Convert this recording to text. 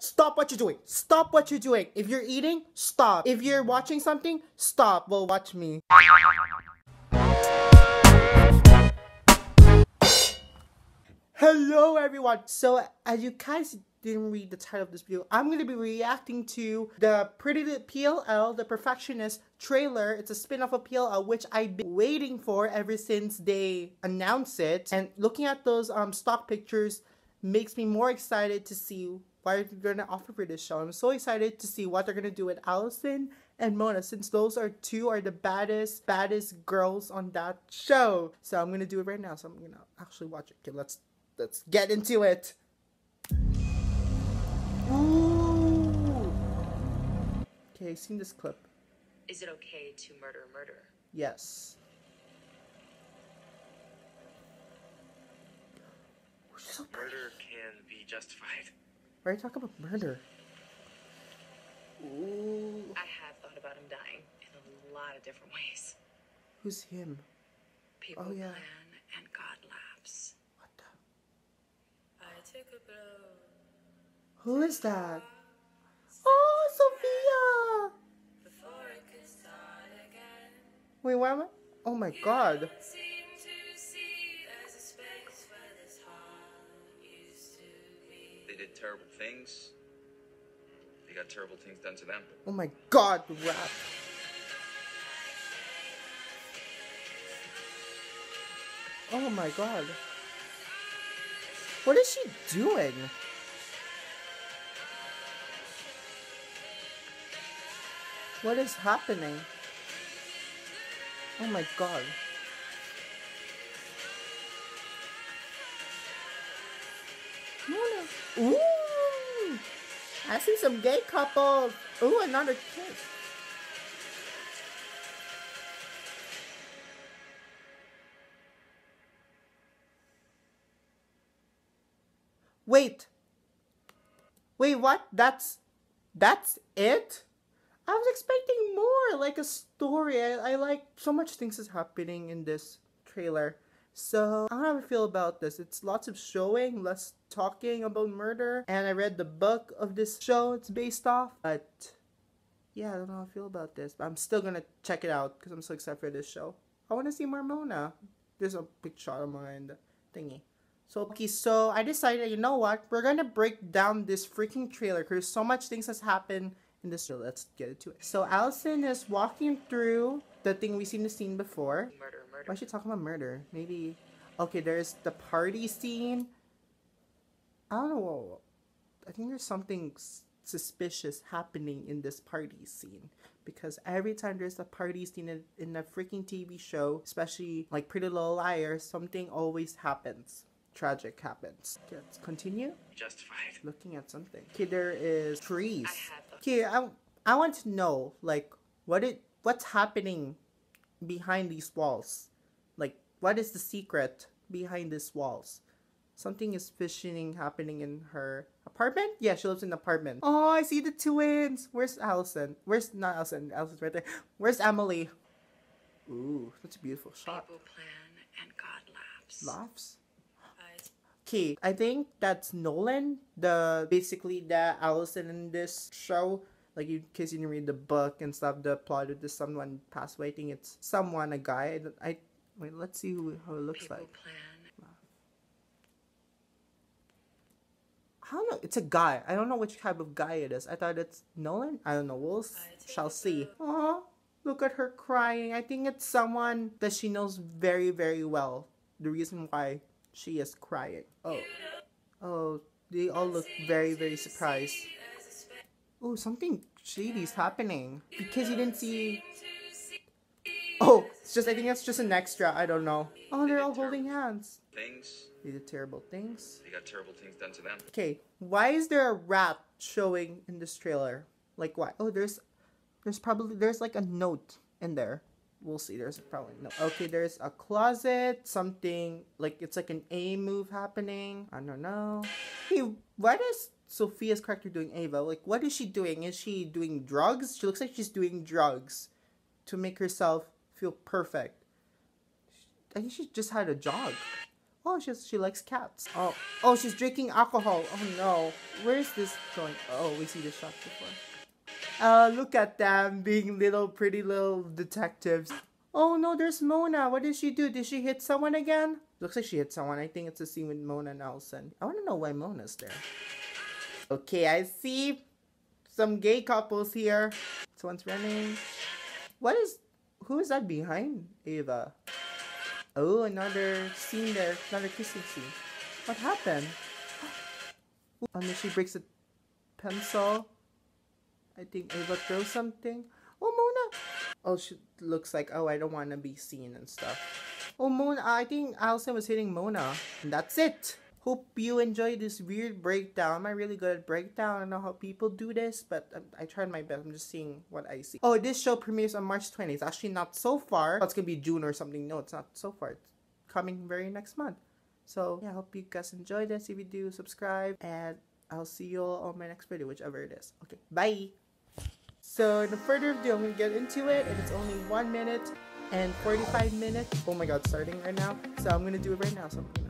Stop what you're doing. Stop what you're doing. If you're eating, stop. If you're watching something, stop. Well, watch me. Hello everyone. So as you guys didn't read the title of this video, I'm going to be reacting to the Pretty Little PLL, The Perfectionist trailer. It's a spin-off of PLL, which I've been waiting for ever since they announced it. And looking at those stock pictures makes me more excited to see what they're going to offer for this show. I'm so excited to see what they're going to do with Allison and Mona, since those are the baddest girls on that show. So I'm going to do it right now. So I'm going to actually watch it. Okay, let's get into it. Ooh. Okay, I've seen this clip. Is it okay to murder? Yes. Murder can be justified. Why are you talking about murder? Ooh. I have thought about him dying in a lot of different ways. Who's him? People plan and God laughs. What the? I took a blow. Who is that? Oh, Sophia! Before it could start again. Wait, why am I? Oh my God. They did terrible things. They got terrible things done to them. Oh my God, the rap. Oh my God. What is she doing? What is happening? Oh my God. Mona. Ooh! I see some gay couples. Ooh, another kiss. Wait. Wait, what? That's it? I was expecting more, like a story. I like so much things is happening in this trailer. So I don't have a feel about this. It's lots of showing, less talking about murder. And I read the book of this show it's based off. But yeah, I don't know how I feel about this. But I'm still gonna check it out because I'm so excited for this show. I wanna see more Mona. There's a big shot of Mona in the thingy. So, okay, so I decided, you know what? We're gonna break down this freaking trailer because so much things has happened in this show. Let's get into it. So Allison is walking through the thing we've seen the scene before. Murder. Why is she talking about murder? Maybe. Okay, there's the party scene. I don't know. I think there's something suspicious happening in this party scene, because every time there's a party scene in a freaking TV show, especially like Pretty Little Liars, something always happens. Tragic happens. Okay, let's continue. Justified. Looking at something. Okay, there is trees. Okay, I want to know, like, what's happening behind these walls? Like, what is the secret behind these walls? Something is fishing happening in her apartment? Yeah, she lives in an apartment. Oh, I see the twins. Where's Allison? Where's, not Allison, Allison's right there. Where's Emily? Ooh, that's a beautiful shot. People plan and God laughs. Laughs? Okay, I think that's Nolan, basically Allison in this show. Like, in case you didn't read the book and stuff, the plot of this someone passed away. I think it's someone, a guy. Wait, let's see how it looks like. I don't know. It's a guy. I don't know which type of guy it is. I thought it's Nolan. I don't know. We'll shall see. Aw, look at her crying. I think it's someone that she knows very, very well. The reason why she is crying. Oh, they all look very, very surprised. Oh, something shady is happening. Because you didn't see. Oh, it's just, I think that's just an extra. I don't know. Oh, they're all holding hands. They did terrible things. They got terrible things done to them. Okay, why is there a rap showing in this trailer? Like what? Oh, there's like a note in there. We'll see. There's probably no. Okay, there's a closet. Something like it's like an A move happening. I don't know. Hey, what is Sophia's character doing, Eva? Like, what is she doing? Is she doing drugs? She looks like she's doing drugs to make herself feel perfect. I think she just had a jog. Oh, she likes cats. Oh, she's drinking alcohol. Oh no, where's this going? Oh, we see the shot before. Look at them being pretty little detectives. Oh no, there's Mona. What did she do? Did she hit someone again? Looks like she hit someone. I think it's a scene with Mona and Allison. I want to know why Mona's there. Okay, I see some gay couples here. Someone's running. Who is that behind Eva? Oh, another scene there. Another kissing scene. What happened? And then she breaks a pencil. I think Eva throws something. Oh, Mona. Oh, she looks like, oh, I don't want to be seen and stuff. Oh, Mona. I think Allison was hitting Mona. And that's it. Hope you enjoyed this weird breakdown. Am I really good at breakdown? I don't know how people do this, but I tried my best. I'm just seeing what I see. Oh, this show premieres on March 20th. It's actually not so far. Oh, it's going to be June or something. No, it's not so far. It's coming very next month. So, yeah, I hope you guys enjoyed this. If you do, subscribe. And I'll see you all on my next video, whichever it is. Okay, bye! So, in the further ado, I'm going to get into it. And it's only 1 minute and 45 minutes. Oh my god, starting right now. So, I'm going to do it right now. So,